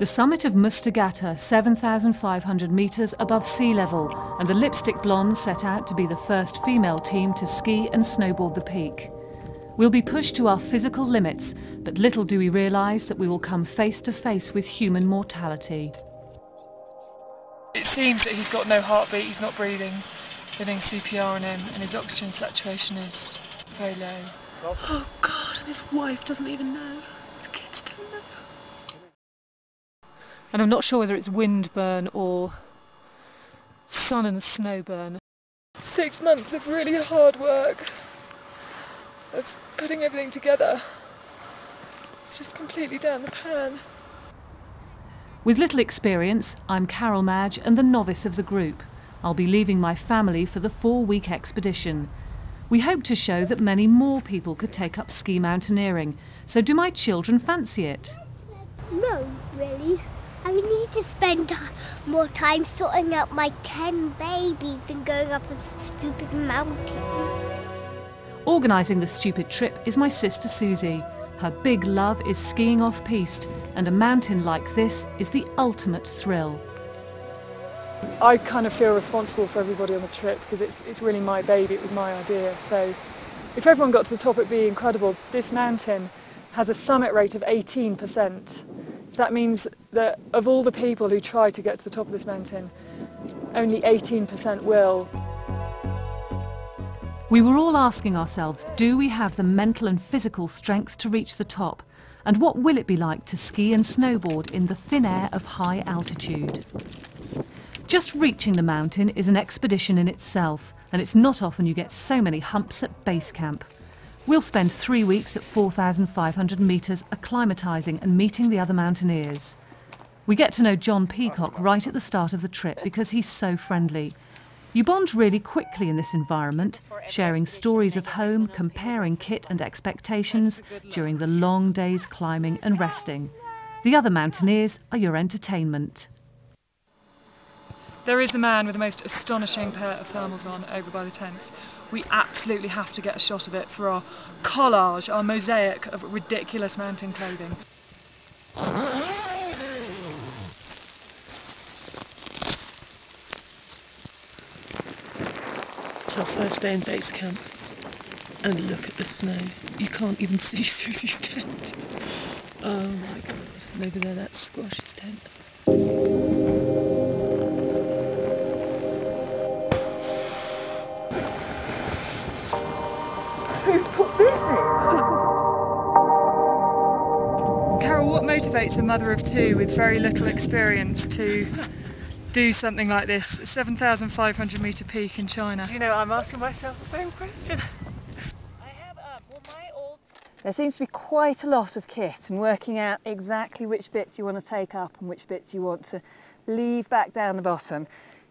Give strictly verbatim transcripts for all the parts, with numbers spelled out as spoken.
The summit of Muztag Ata, seven thousand five hundred metres above sea level, and the Lipstick Blondes set out to be the first female team to ski and snowboard the peak. We'll be pushed to our physical limits, but little do we realise that we will come face to face with human mortality. It seems that he's got no heartbeat, he's not breathing. They're doing C P R on him, and his oxygen saturation is very low. Oh God, and his wife doesn't even know. His kids don't know. And I'm not sure whether it's windburn or sun and snowburn. Six months of really hard work, of putting everything together. It's just completely down the pan. With little experience, I'm Carol Madge and the novice of the group. I'll be leaving my family for the four-week expedition. We hope to show that many more people could take up ski mountaineering. So do my children fancy it? No, really. I need to spend more time sorting out my ten babies than going up a stupid mountain. Organising the stupid trip is my sister Susie. Her big love is skiing off-piste, and a mountain like this is the ultimate thrill. I kind of feel responsible for everybody on the trip because it's, it's really my baby, it was my idea. So if everyone got to the top, it'd be incredible. This mountain has a summit rate of eighteen percent. So that means that of all the people who try to get to the top of this mountain, only eighteen percent will. We were all asking ourselves, do we have the mental and physical strength to reach the top? And what will it be like to ski and snowboard in the thin air of high altitude? Just reaching the mountain is an expedition in itself, and it's not often you get so many humps at base camp. We'll spend three weeks at four thousand five hundred metres acclimatising and meeting the other mountaineers. We get to know John Peacock right at the start of the trip because he's so friendly. You bond really quickly in this environment, sharing stories of home, comparing kit and expectations during the long days climbing and resting. The other mountaineers are your entertainment. There is the man with the most astonishing pair of thermals on over by the tents. We absolutely have to get a shot of it for our collage, our mosaic of ridiculous mountain clothing. It's our first day in base camp, and look at the snow. You can't even see Susie's tent. Oh my God, and over there that's Squash's tent. Who put this in? Carol, what motivates a mother of two with very little experience to do something like this, seven thousand five hundred metre peak in China? Do you know, I'm asking myself the same question. I have up all my old... There seems to be quite a lot of kit and working out exactly which bits you want to take up and which bits you want to leave back down the bottom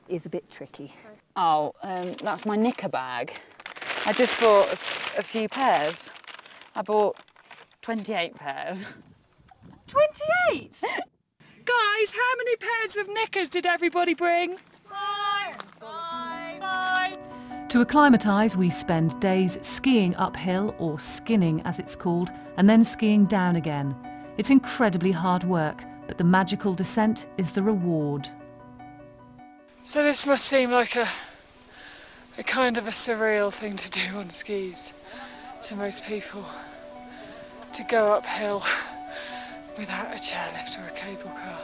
is a bit tricky. Oh, um, that's my knicker bag. I just bought a, f a few pairs. I bought twenty-eight pairs. twenty-eight? Guys, how many pairs of knickers did everybody bring? Five! Five! Five! To acclimatise, we spend days skiing uphill, or skinning as it's called, and then skiing down again. It's incredibly hard work, but the magical descent is the reward. So this must seem like a, a kind of a surreal thing to do on skis to most people, to go uphill without a chairlift or a cable car.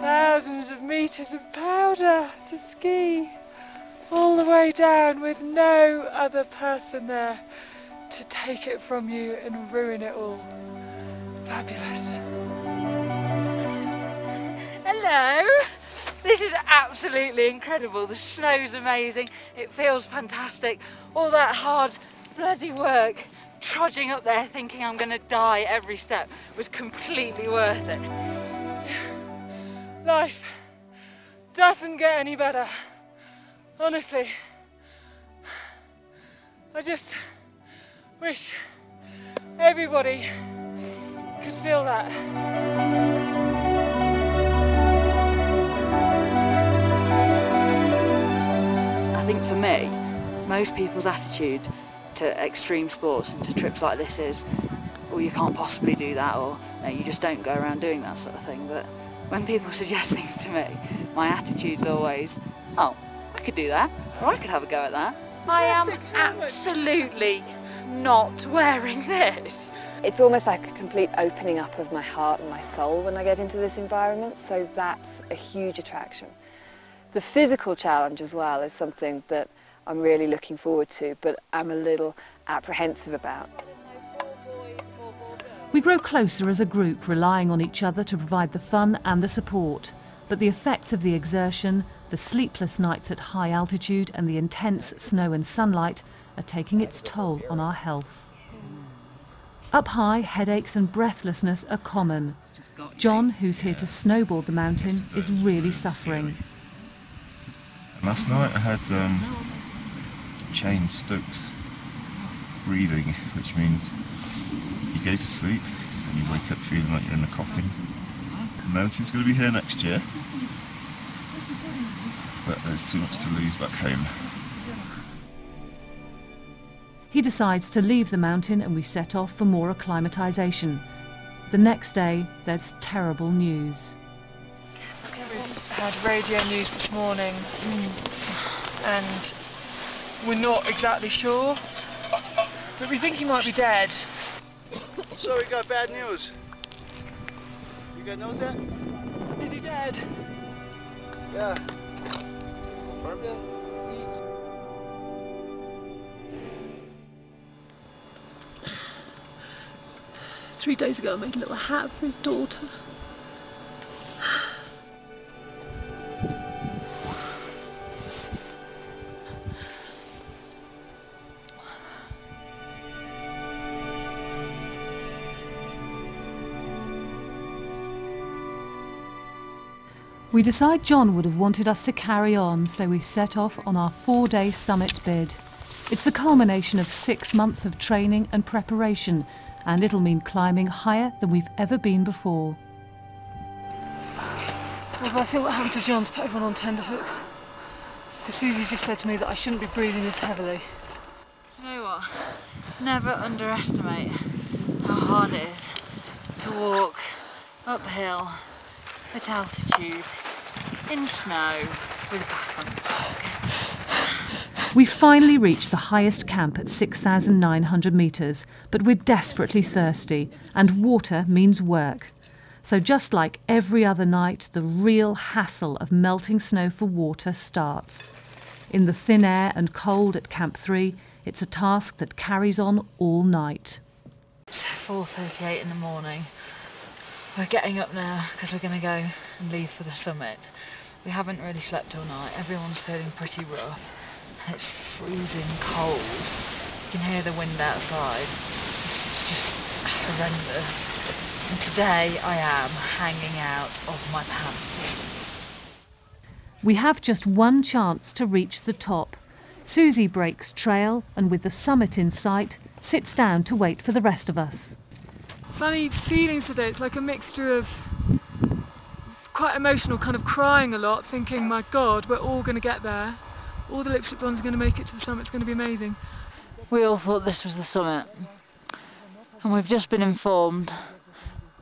Thousands of metres of powder to ski all the way down with no other person there to take it from you and ruin it all. Fabulous. Hello. This is absolutely incredible. The snow's amazing. It feels fantastic. All that hard bloody work, trudging up there thinking I'm going to die every step, was completely worth it. Life doesn't get any better, honestly. I just wish everybody could feel that. I think for me, most people's attitude to extreme sports and to trips like this is, well, you can't possibly do that, or no, you just don't go around doing that sort of thing. But when people suggest things to me, my attitude's always, oh, I could do that, or I could have a go at that. I am absolutely not wearing this. It's almost like a complete opening up of my heart and my soul when I get into this environment, so that's a huge attraction. The physical challenge as well is something that I'm really looking forward to, but I'm a little apprehensive about. We grow closer as a group, relying on each other to provide the fun and the support, but the effects of the exertion, the sleepless nights at high altitude and the intense snow and sunlight are taking its toll on our health. Up high, headaches and breathlessness are common. John, who's here to snowboard the mountain, is really suffering. Last night I had um, Chain Stokes breathing, which means you go to sleep and you wake up feeling like you're in a coffin. The mountain's going to be here next year, but there's too much to lose back home. He decides to leave the mountain and we set off for more acclimatisation. The next day, there's terrible news. Okay, we've had radio news this morning, and we're not exactly sure, but we think he might be dead. So we got bad news. You guys know that? Is he dead? Yeah. Confirmed it. Three days ago I made a little hat for his daughter. We decide John would have wanted us to carry on, so we set off on our four-day summit bid. It's the culmination of six months of training and preparation, and it'll mean climbing higher than we've ever been before. Well, I think what happened to John's put everyone on tenterhooks. Because Susie just said to me that I shouldn't be breathing this heavily. Do you know what? Never underestimate how hard it is to walk uphill at altitude in snow with a back on the back. We finally reach the highest camp at six thousand nine hundred metres, but we're desperately thirsty, and water means work. So just like every other night, the real hassle of melting snow for water starts. In the thin air and cold at Camp three, it's a task that carries on all night. It's four thirty-eight in the morning. We're getting up now because we're going to go and leave for the summit. We haven't really slept all night, everyone's feeling pretty rough. It's freezing cold. You can hear the wind outside. It's just horrendous. And today I am hanging out of my pants. We have just one chance to reach the top. Susie breaks trail and, with the summit in sight, sits down to wait for the rest of us. Funny feelings today. It's like a mixture of quite emotional, kind of crying a lot, thinking, my God, we're all going to get there. All the Lipstick Blondes are going to make it to the summit, it's going to be amazing. We all thought this was the summit, and we've just been informed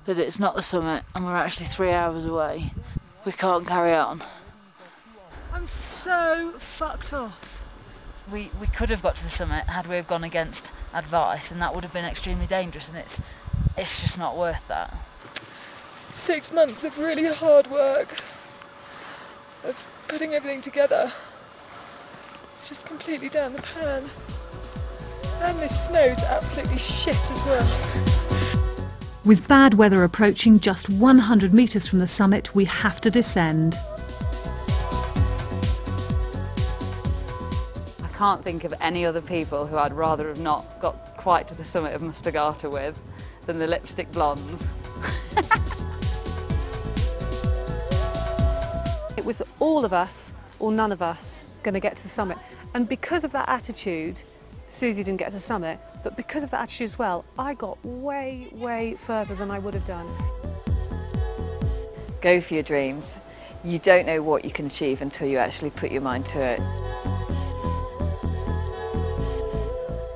that it's not the summit and we're actually three hours away. We can't carry on. I'm so fucked off. We, we could have got to the summit had we have gone against advice, and that would have been extremely dangerous, and it's, it's just not worth that. Six months of really hard work, of putting everything together. It's just completely down the pan. And this snow's absolutely shit as well. With bad weather approaching just one hundred metres from the summit, we have to descend. I can't think of any other people who I'd rather have not got quite to the summit of Muztag Ata with than the Lipstick Blondes. It was all of us or none of us going to get to the summit. And because of that attitude, Susie didn't get to the summit, but because of that attitude as well, I got way, way further than I would have done. Go for your dreams. You don't know what you can achieve until you actually put your mind to it.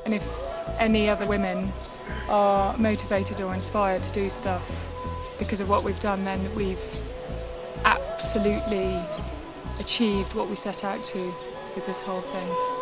And if any other women are motivated or inspired to do stuff because of what we've done, then we've absolutely achieved what we set out to with this whole thing.